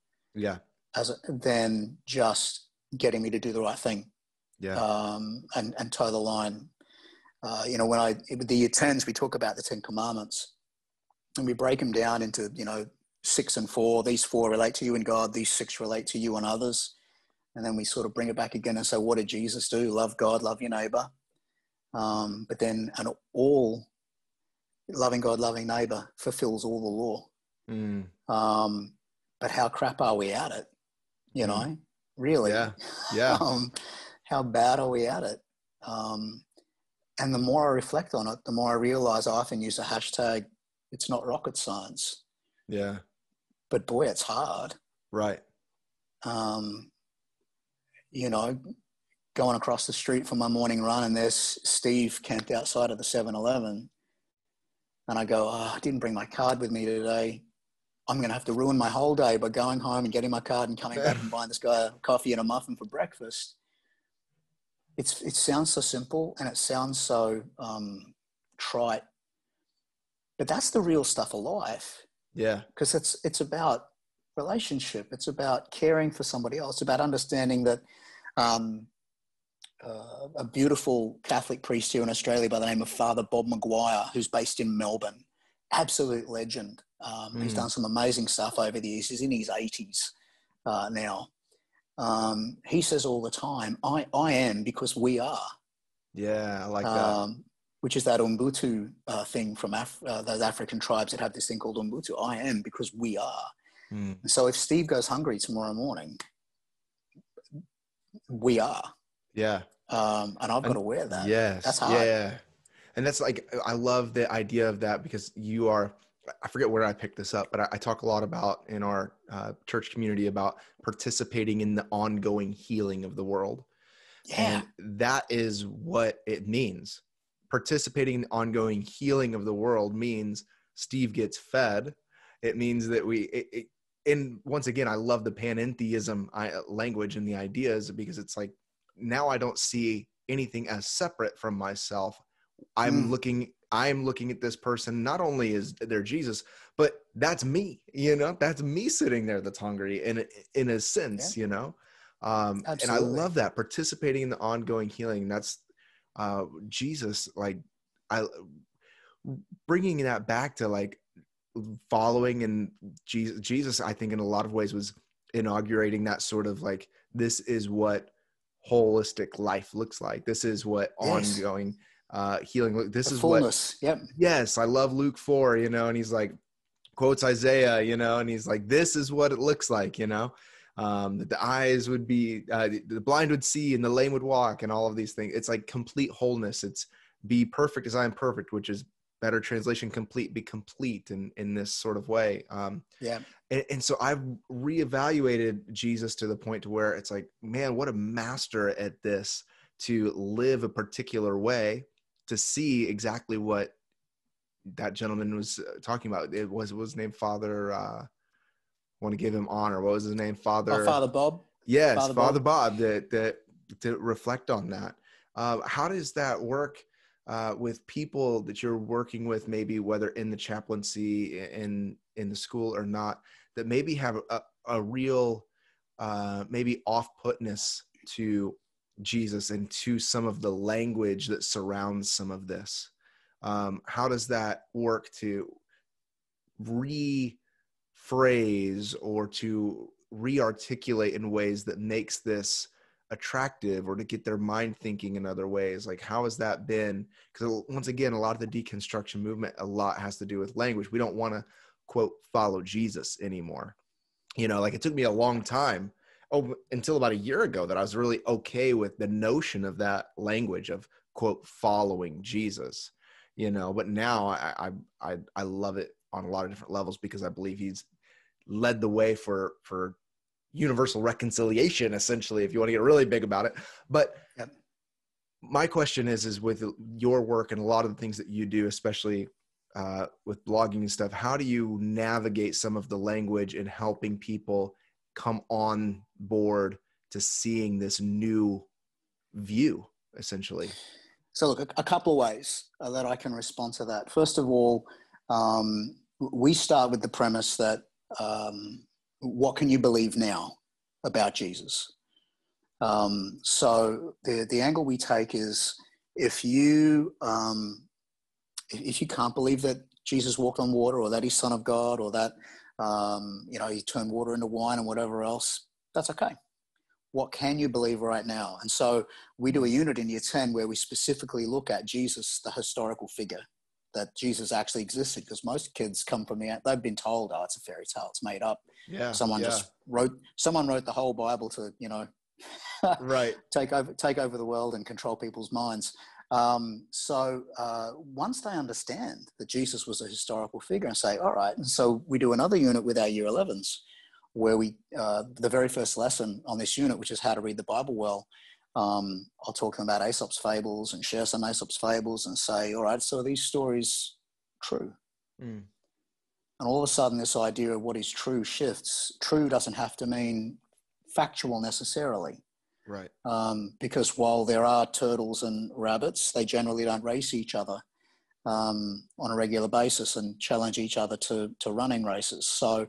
than just getting me to do the right thing, and toe the line. You know, when the Year 10s, we talk about the 10 Commandments, and we break them down into, you know, 6 and 4, these 4 relate to you and God, these 6 relate to you and others. And then we sort of bring it back again and say, what did Jesus do? Love God, love your neighbor. But then an all, loving God, loving neighbor fulfills all the law. But how crap are we at it? You know, really? Yeah. How bad are we at it? And the more I reflect on it, the more I realize I often use the hashtag, it's not rocket science. Yeah. But boy, it's hard. Right. You know, going across the street for my morning run, and there's Steve camped outside of the 7-Eleven. And I go, oh, I didn't bring my card with me today. I'm going to have to ruin my whole day by going home and getting my card and coming back and buying this guy a coffee and a muffin for breakfast. It sounds so simple, and it sounds so trite, but that's the real stuff of life. Yeah. Because it's about relationship. It's about caring for somebody else. It's about understanding that a beautiful Catholic priest here in Australia by the name of Father Bob Maguire, who's based in Melbourne, absolute legend. He's done some amazing stuff over the years. He's in his 80s now. He says all the time, I am because we are. Yeah, I like that. Which is that Ubuntu thing from those African tribes that have this thing called Ubuntu. I am because we are. And so if Steve goes hungry tomorrow morning, we are. Yeah. And I've got to wear that. Yes. That's hard. Yeah. And that's like, I love the idea of that, because you are, I forget where I picked this up, but I talk a lot about in our church community about participating in the ongoing healing of the world. Yeah. And that is what it means. Participating in the ongoing healing of the world means Steve gets fed. It means that and once again, I love the panentheism language and the ideas, because it's like, now I don't see anything as separate from myself. I'm looking at this person, not only is there Jesus, but that's me, you know, that's me sitting there that's hungry in a sense, you know? And I love that, participating in the ongoing healing. That's Jesus, like bringing that back to like following, and Jesus, I think in a lot of ways was inaugurating that sort of like, this is what holistic life looks like. This is what ongoing healing. This is fullness. What, yep. Yes. I love Luke 4, you know, and he's like, quotes Isaiah, you know, and he's like, this is what it looks like, you know, that the eyes would be, the blind would see and the lame would walk and all of these things. It's like complete wholeness. It's be perfect as I am perfect, which is better translation, complete, be complete in this sort of way. And so I've reevaluated Jesus to the point to where it's like, man, what a master at this, to live a particular way, to see exactly what that gentleman was talking about. It was named Father, I want to give him honor. What was his name? Father Bob. Yes, Father Bob, to reflect on that. How does that work with people that you're working with, maybe whether in the chaplaincy, in the school or not, that maybe have a real, maybe off-putness to Jesus and to some of the language that surrounds some of this? How does that work to rephrase or to rearticulate in ways that makes this attractive, or to get their mind thinking in other ways? Like, how has that been? Because once again, a lot of the deconstruction movement, a lot has to do with language. We don't want to quote follow Jesus anymore. You know, like, it took me a long time until about a year ago that I was really okay with the notion of that language of quote following Jesus, you know. But now I love it on a lot of different levels, because I believe he's led the way for universal reconciliation, essentially, if you want to get really big about it. But my question is with your work and a lot of the things that you do, especially with blogging and stuff, how do you navigate some of the language in helping people come on board to seeing this new view, essentially? So look, a couple of ways that I can respond to that. First of all, we start with the premise that what can you believe now about Jesus? So the angle we take is, if you can't believe that Jesus walked on water, or that he's Son of God, or that You turn water into wine and whatever else, that's okay. What can you believe right now? And so we do a unit in year 10 where we specifically look at Jesus, the historical figure, that Jesus actually existed, because most kids come from they've been told, oh, it's a fairy tale, it's made up. Yeah, someone wrote the whole Bible to, right. take over the world and control people's minds. So once they understand that Jesus was a historical figure and say, all right. And so we do another unit with our year 11s where we, the very first lesson on this unit, which is how to read the Bible well, I'll talk to them about Aesop's fables and share some Aesop's fables and say, all right, so are these stories true? Mm. And all of a sudden this idea of what is true shifts. True doesn't have to mean factual necessarily. Right. Because while there are turtles and rabbits, they generally don't race each other on a regular basis and challenge each other to running races. So,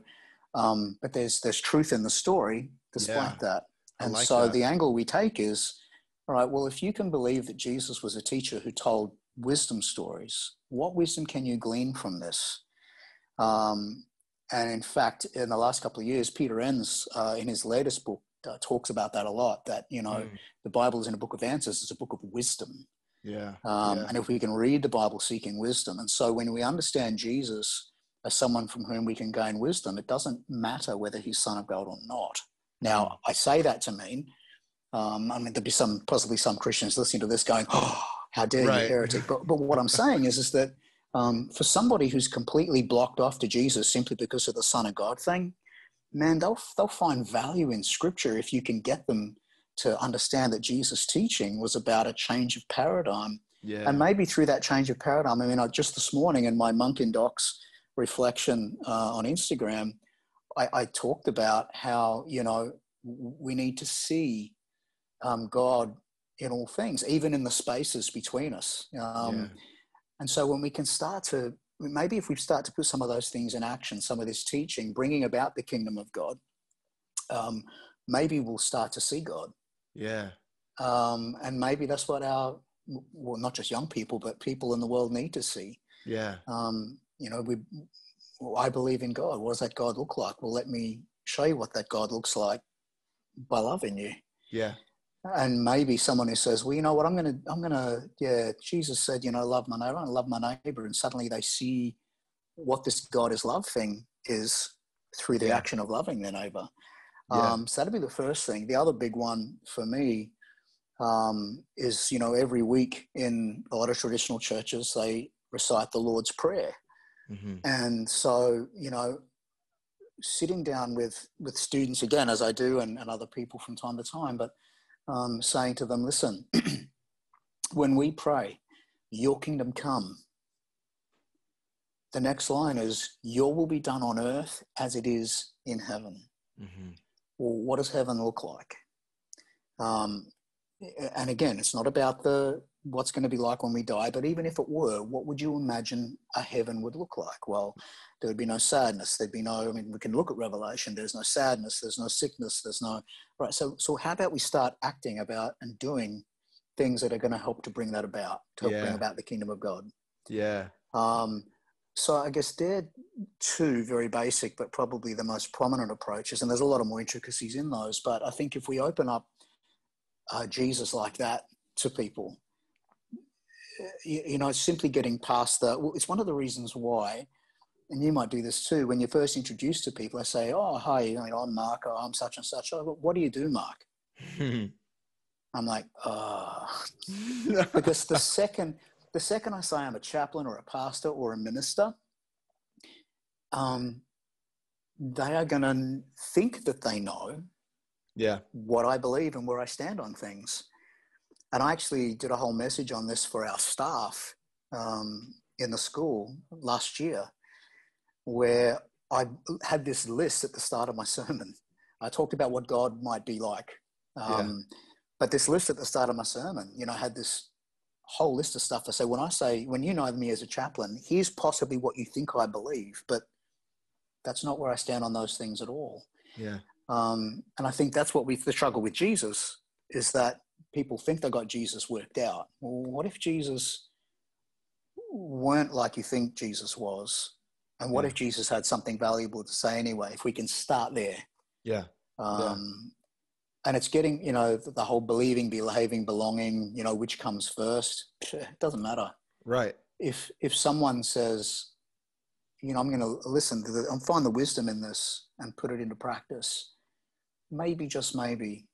but there's truth in the story despite that. And like so that. The angle we take is, all right, well, if you can believe that Jesus was a teacher who told wisdom stories, what wisdom can you glean from this? And in fact, in the last couple of years, Peter Enns, in his latest book, talks about that a lot, that the Bible isn't a book of answers, it's a book of wisdom. And if we can read the Bible seeking wisdom, and so when we understand Jesus as someone from whom we can gain wisdom, it doesn't matter whether he's Son of God or not. Now I say that to mean there'd be possibly some Christians listening to this going, oh, how dare you, heretic, but what I'm saying is that for somebody who's completely blocked off to Jesus simply because of the Son of God thing, man, they'll find value in Scripture if you can get them to understand that Jesus' teaching was about a change of paradigm. Yeah. And maybe through that change of paradigm, just this morning in my Monk in Docs reflection on Instagram, I talked about how, we need to see God in all things, even in the spaces between us. And so when we can start to, maybe if we start to put some of those things in action, some of this teaching, bringing about the kingdom of God, maybe we'll start to see God. Yeah. And maybe that's what not just young people, but people in the world need to see. Yeah. I believe in God. What does that God look like? Well, let me show you what that God looks like by loving you. Yeah. And maybe someone who says, well, you know what, I'm going to, Jesus said, love my neighbor and love my neighbor. And suddenly they see what this God is love thing is through the action of loving their neighbor. Yeah. So that'd be the first thing. The other big one for me is, every week in a lot of traditional churches, they recite the Lord's Prayer. Mm-hmm. And so, sitting down with students again, as I do, and other people from time to time, but saying to them, listen, when we pray, your kingdom come, the next line is, your will be done on earth as it is in heaven. Mm-hmm. Well, what does heaven look like? And again, it's not about what's going to be like when we die, but even if it were, what would you imagine a heaven would look like? Well, there would be no sadness. There'd be we can look at Revelation. There's no sadness. There's no sickness. There's no, right. So how about we start acting about and doing things that are going to help to bring that about, to help bring about the kingdom of God. Yeah. So I guess they're two very basic, but probably the most prominent approaches. And there's a lot of more intricacies in those, but I think if we open up Jesus like that to people, simply getting past that. Well, it's one of the reasons why, and you might do this too, when you're first introduced to people, I say, oh, hi, I'm Mark, or I'm such and such. Oh, what do you do, Mark? I'm like, because the second I say I'm a chaplain or a pastor or a minister, they are going to think that they know what I believe and where I stand on things. And I actually did a whole message on this for our staff in the school last year, where I had this list at the start of my sermon. I talked about what God might be like. But this list at the start of my sermon, had this whole list of stuff. I say, when you know me as a chaplain, here's possibly what you think I believe, but that's not where I stand on those things at all. Yeah. And I think that's what the struggle with Jesus is, that people think they got Jesus worked out. Well, what if Jesus weren't like you think Jesus was? And what if Jesus had something valuable to say anyway, if we can start there? Yeah. And it's getting, you know, the whole believing, behaving, belonging, you know, which comes first, it doesn't matter. Right. If someone says, you know, I'm going to listen to the, I'll find the wisdom in this and put it into practice, maybe, just maybe,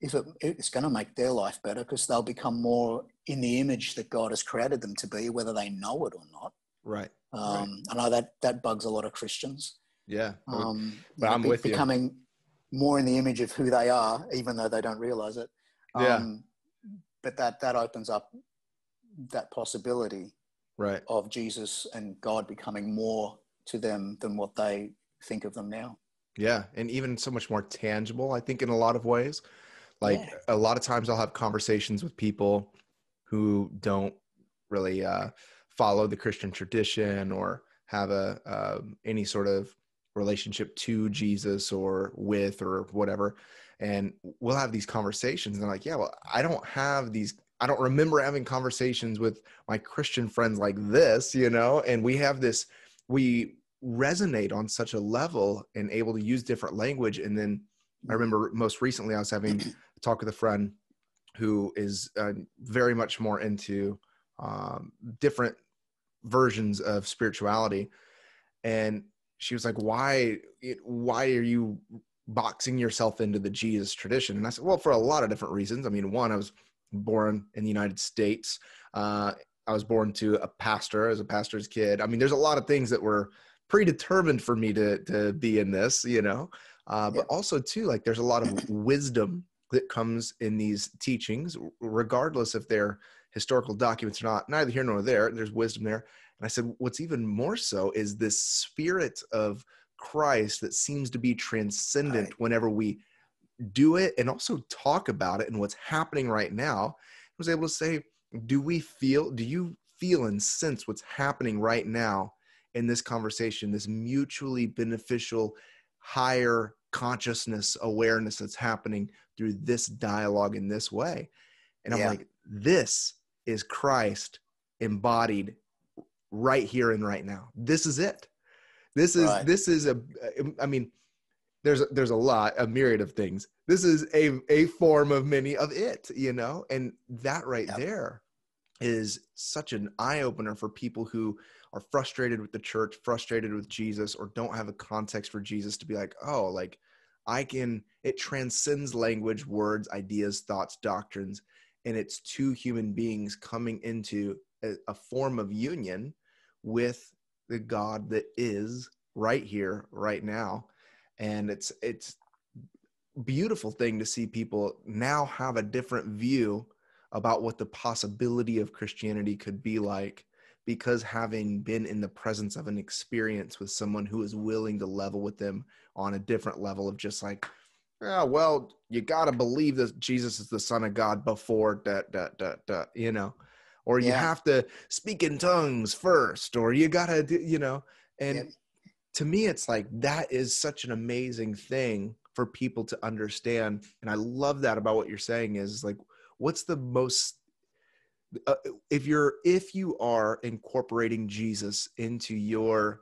if it's going to make their life better, because they'll become more in the image that God has created them to be, whether they know it or not. Right. I know that bugs a lot of Christians. Yeah. But you know, I'm with becoming more in the image of who they are, even though they don't realize it. But that opens up that possibility of Jesus and God becoming more to them than what they think of them now. Yeah. And even so much more tangible, I think, in a lot of ways. Like a lot of times I'll have conversations with people who don't really follow the Christian tradition or have a any sort of relationship to Jesus or with or whatever. And we'll have these conversations and they're like, yeah, well, I don't remember having conversations with my Christian friends like this, you know, and we resonate on such a level and able to use different language. And then I remember most recently I was having a talk with a friend who is very much more into different versions of spirituality. And she was like, why are you boxing yourself into the Jesus tradition? And I said, well, for a lot of different reasons. I mean, one, I was born in the United States. I was born to a pastor, as a pastor's kid. I mean, there's a lot of things that were predetermined for me to be in this, you know, but also too, like there's a lot of wisdom that comes in these teachings, regardless if they're historical documents or not, neither here nor there. There's wisdom there. And I said, what's even more so is this spirit of Christ that seems to be transcendent whenever we do it and also talk about it and what's happening right now. I was able to say, do you feel and sense what's happening right now in this conversation, this mutually beneficial, higher consciousness awareness that's happening through this dialogue in this way? And I'm like, this is Christ embodied right here and right now. This is it. I mean, there's a myriad of things. This is a form of many of it, you know, and that there is such an eye opener for people who are frustrated with the church, frustrated with Jesus, or don't have a context for Jesus, to be like, oh, like it transcends language, words, ideas, thoughts, doctrines. And it's two human beings coming into a form of union with the God that is right here, right now. And it's beautiful thing to see people now have a different view about what the possibility of Christianity could be like, because having been in the presence of an experience with someone who is willing to level with them on a different level of just like, yeah, well, you got to believe that Jesus is the Son of God before that, you know, or you have to speak in tongues first, or you got to, you know, and to me, it's like, that is such an amazing thing for people to understand. And I love that about what you're saying is like, what's the most, if you are incorporating Jesus into your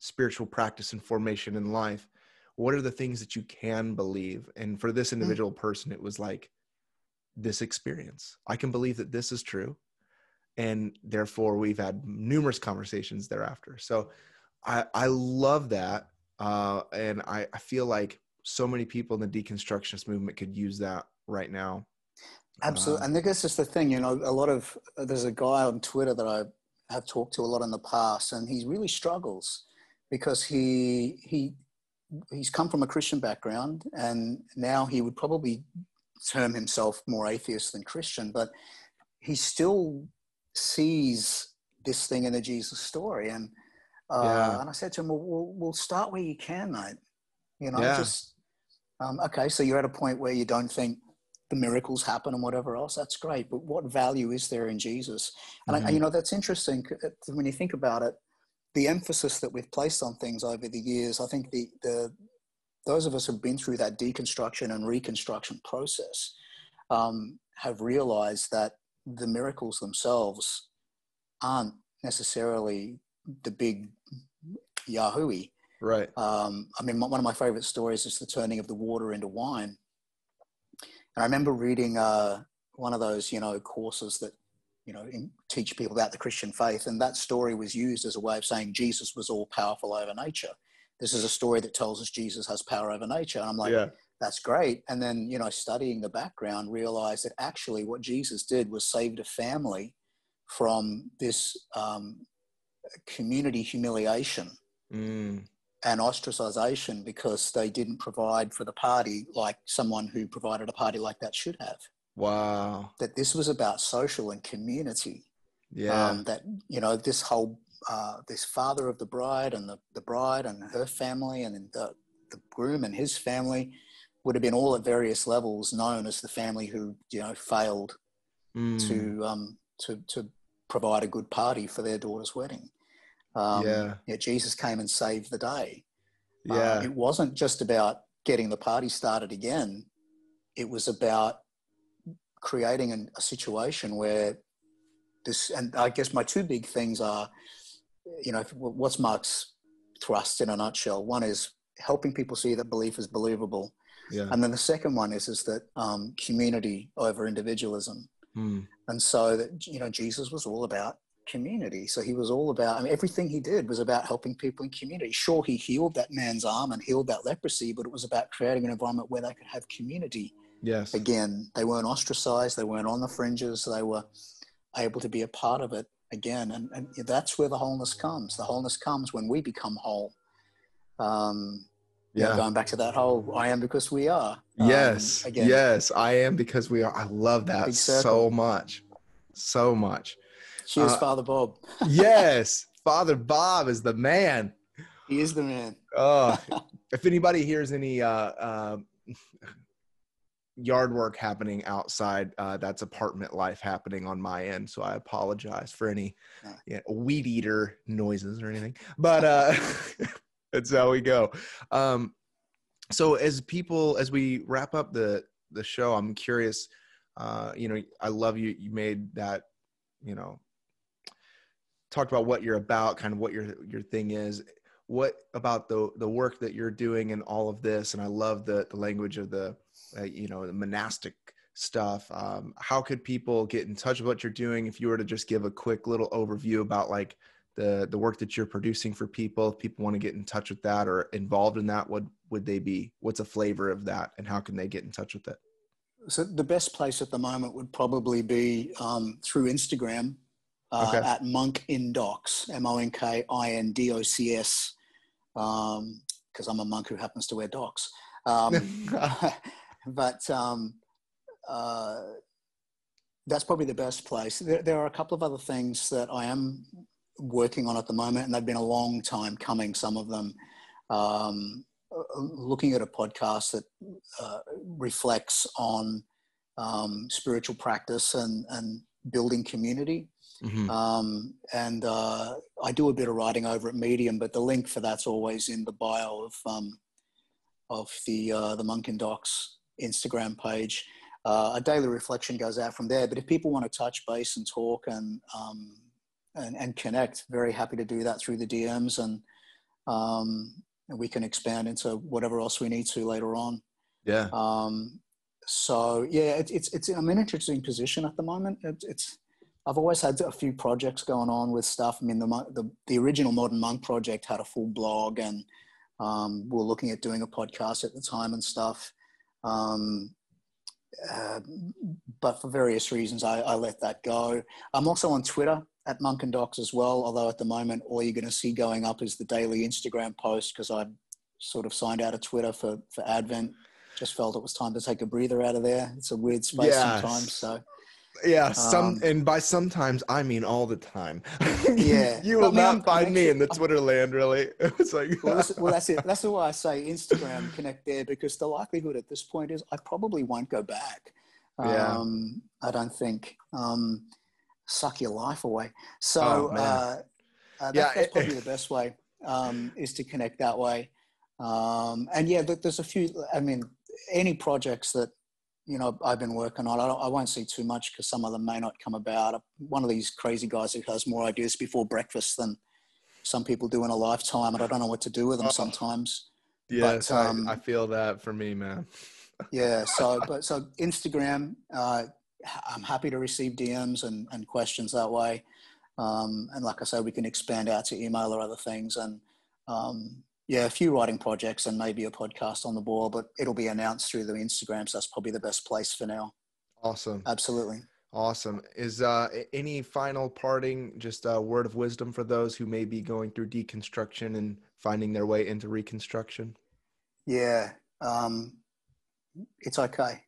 spiritual practice and formation in life, what are the things that you can believe? And for this individual person, it was like this experience. I can believe that this is true. And therefore we've had numerous conversations thereafter. So I love that. And I feel like so many people in the deconstructionist movement could use that right now. Absolutely. And I guess it's the thing, you know, there's a guy on Twitter that I have talked to a lot in the past, and he really struggles because he's come from a Christian background, and now he would probably term himself more atheist than Christian, but he still sees this thing in the Jesus story. And I said to him, we'll start where you can, mate. You know, okay. So you're at a point where you don't think the miracles happen and whatever else, that's great. But what value is there in Jesus? And I, you know, that's interesting when you think about it, the emphasis that we've placed on things over the years. I think those of us who've been through that deconstruction and reconstruction process have realized that the miracles themselves aren't necessarily the big Yahooey. Right. I mean, one of my favorite stories is the turning of the water into wine. And I remember reading one of those, courses that, teach people about the Christian faith. And that story was used as a way of saying Jesus was all powerful over nature. This is a story that tells us Jesus has power over nature. And I'm like, yeah, that's great. And then, studying the background, realized that actually what Jesus did was saved a family from this community humiliation and ostracization, because they didn't provide for the party like someone who provided a party like that should have. Wow. That this was about social and community. Yeah. That, this whole, this father of the bride and the bride and her family and the groom and his family would have been all at various levels known as the family who, failed to provide a good party for their daughter's wedding. Jesus came and saved the day. Yeah. It wasn't just about getting the party started again. It was about creating a situation where this, and I guess my two big things are, what's Mark's thrust in a nutshell? One is helping people see that belief is believable. Yeah. And then the second one is that community over individualism. Mm. And so that, Jesus was all about community. So he was all about, everything he did was about helping people in community. Sure, he healed that man's arm and healed that leprosy, but it was about creating an environment where they could have community. Yes. Again, they weren't ostracized. They weren't on the fringes. They were able to be a part of it again. And that's where the wholeness comes. The wholeness comes when we become whole. Going back to that whole I am because we are. Yes. Again. Yes. I am because we are. I love that so much. So much. Cheers, Father Bob. Yes. Father Bob is the man. He is the man. Oh, if anybody hears any, yard work happening outside, that's apartment life happening on my end, so I apologize for any weed eater noises or anything, but that's how we go. So as we wrap up the show, I'm curious, I love you made that, talked about what you're about, kind of what your thing is. What about the work that you're doing in all of this? And I love the language of the the monastic stuff. How could people get in touch with what you're doing? If you were to just give a quick little overview about like the work that you're producing for people, if people want to get in touch with that or involved in that, what would they be? What's a flavor of that, and how can they get in touch with it? So the best place at the moment would probably be through Instagram at Monk in Docs, MONKINDOCS, because I'm a monk who happens to wear docs. But that's probably the best place. There are a couple of other things that I am working on at the moment, and they've been a long time coming, some of them. Looking at a podcast that reflects on spiritual practice and building community. Mm-hmm. And I do a bit of writing over at Medium, but the link for that's always in the bio of the Monk in Docs Instagram page. A daily reflection goes out from there, but if people want to touch base and talk and connect, very happy to do that through the DMs, and we can expand into whatever else we need to later on. Yeah. It's I'm in an interesting position at the moment. I've always had a few projects going on with stuff. I mean, the original Modern Monk Project had a full blog, and we were looking at doing a podcast at the time and stuff. But for various reasons, I let that go. I'm also on Twitter at Monk and Docs as well, although at the moment, all you're going to see going up is the daily Instagram post, because I sort of signed out of Twitter for Advent. Just felt it was time to take a breather out of there. It's a weird space sometimes, so... Yeah, and by sometimes I mean all the time. Yeah, you will not find me in the Twitter land, really. It's like that's it. That's why I say Instagram, connect there, because the likelihood at this point is I probably won't go back. I don't think. Suck your life away. So that's probably the best way is to connect that way. There's a few. I mean, any projects that. I've been working on. I won't see too much because some of them may not come about. I'm one of these crazy guys who has more ideas before breakfast than some people do in a lifetime, and I don't know what to do with them sometimes. Yes, but, I feel that for me, man. Yeah. So Instagram, I'm happy to receive DMs and questions that way. And like I said, we can expand out to email or other things. And yeah, a few writing projects and maybe a podcast on the ball, but it'll be announced through the Instagram. So that's probably the best place for now. Awesome. Absolutely. Awesome. Is any final parting, just a word of wisdom for those who may be going through deconstruction and finding their way into reconstruction? Yeah. It's okay.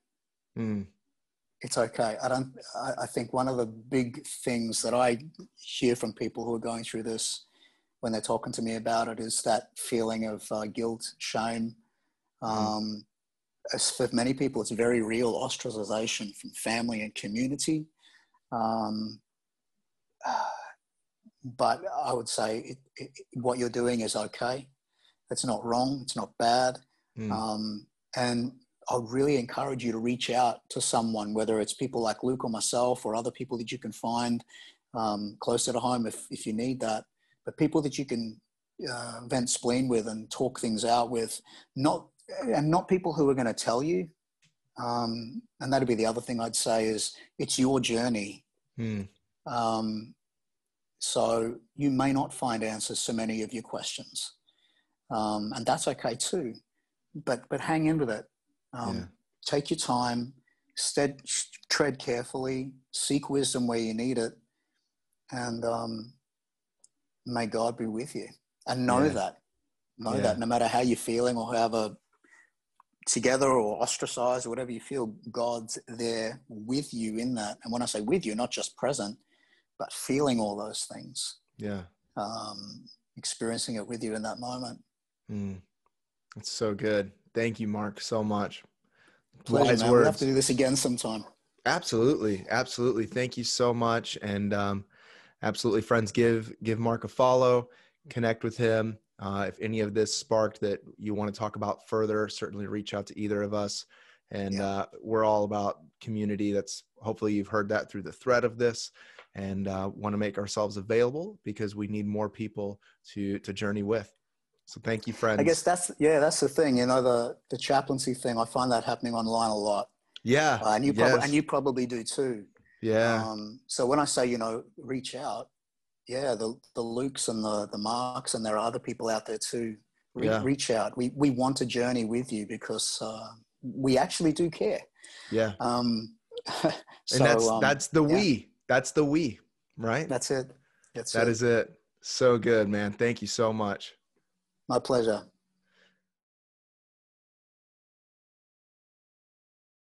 It's okay. I think one of the big things that I hear from people who are going through this when they're talking to me about it is that feeling of guilt, shame. As for many people, it's very real ostracization from family and community. But I would say what you're doing is okay. It's not wrong. It's not bad. And I really encourage you to reach out to someone, whether it's people like Luke or myself or other people that you can find closer to home if you need that. But people that you can vent spleen with and talk things out with, not people who are going to tell you. And that'd be the other thing I'd say is it's your journey. So you may not find answers to many of your questions. And that's okay too, but hang in with it. Take your time, tread carefully, seek wisdom where you need it. And, may God be with you, and know that no matter how you're feeling or however together or ostracized or whatever you feel, God's there with you in that. And when I say with you, not just present, but feeling all those things. Yeah. Experiencing it with you in that moment. That's so good. Thank you, Mark, so much. Pleasure, man. We'll have to do this again sometime. Absolutely. Absolutely. Thank you so much. And, absolutely, friends, give Mark a follow, connect with him. If any of this sparked that you want to talk about further, certainly reach out to either of us. And we're all about community. That's hopefully you've heard that through the thread of this, and want to make ourselves available because we need more people to journey with. So thank you, friends. I guess that's the thing. You know, the chaplaincy thing, I find that happening online a lot. Yeah. And you probably do too. Yeah. So when I say, reach out, the Lukes and the Marks, and there are other people out there too. Reach out. We want to journey with you because we actually do care. Yeah. So that's the we. That's the we, right? That's it. That is it. So good, man. Thank you so much. My pleasure.